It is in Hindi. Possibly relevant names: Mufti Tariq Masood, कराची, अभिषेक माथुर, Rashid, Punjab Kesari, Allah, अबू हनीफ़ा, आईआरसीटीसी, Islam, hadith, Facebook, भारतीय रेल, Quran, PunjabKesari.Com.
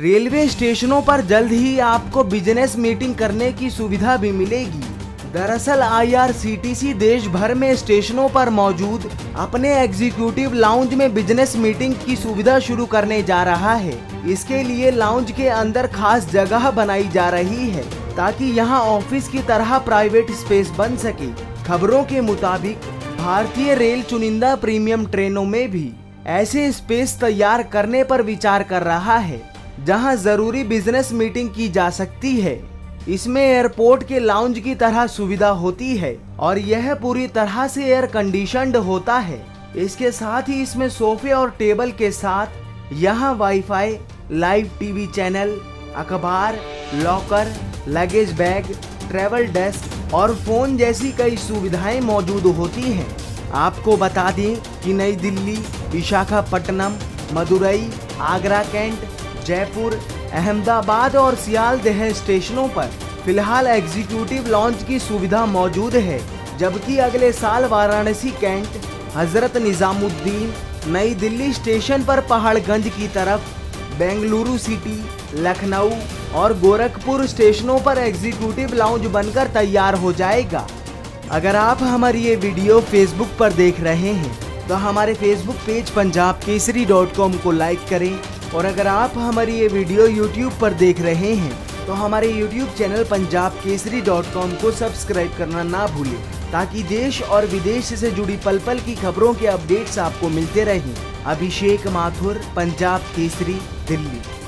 रेलवे स्टेशनों पर जल्द ही आपको बिजनेस मीटिंग करने की सुविधा भी मिलेगी। दरअसल आईआरसीटीसी देश भर में स्टेशनों पर मौजूद अपने एग्जीक्यूटिव लाउंज में बिजनेस मीटिंग की सुविधा शुरू करने जा रहा है। इसके लिए लाउंज के अंदर खास जगह बनाई जा रही है ताकि यहां ऑफिस की तरह प्राइवेट स्पेस बन सके। खबरों के मुताबिक भारतीय रेल चुनिंदा प्रीमियम ट्रेनों में भी ऐसे स्पेस तैयार करने पर विचार कर रहा है जहां जरूरी बिजनेस मीटिंग की जा सकती है। इसमें एयरपोर्ट के लाउंज की तरह सुविधा होती है और यह पूरी तरह से एयर कंडीशनड होता है। इसके साथ ही इसमें सोफे और टेबल के साथ यहां वाईफाई, लाइव टीवी चैनल, अखबार, locker, luggage bag, travel desk और फोन जैसी कई सुविधाएं मौजूद होती हैं। आपको बता दें कि नई दिल्ली, विशाखापट्टनम, मदुरई, आगरा कैंट, जयपुर, अहमदाबाद और सियालदह स्टेशनों पर फिलहाल एग्जीक्यूटिव लाउंज की सुविधा मौजूद है, जबकि अगले साल वाराणसी कैंट, हजरत निजामुद्दीन, नई दिल्ली स्टेशन पर पहाड़गंज की तरफ, बेंगलुरु सिटी, लखनऊ और गोरखपुर स्टेशनों पर एग्जीक्यूटिव लाउंज बनकर तैयार हो जाएगा। अगर आप हमारी ये वीडियो फेसबुक पर देख रहे हैं तो हमारे फेसबुक पेज punjabkesari.com को लाइक करें और अगर आप हमारी ये वीडियो यूट्यूब पर देख रहे हैं तो हमारे यूट्यूब चैनल punjabkesari.com को सब्सक्राइब करना ना भूलें ताकि देश और विदेश से जुड़ी पल पल की खबरों के अपडेट्स आपको मिलते रहें। अभिषेक माथुर, पंजाब केसरी, दिल्ली।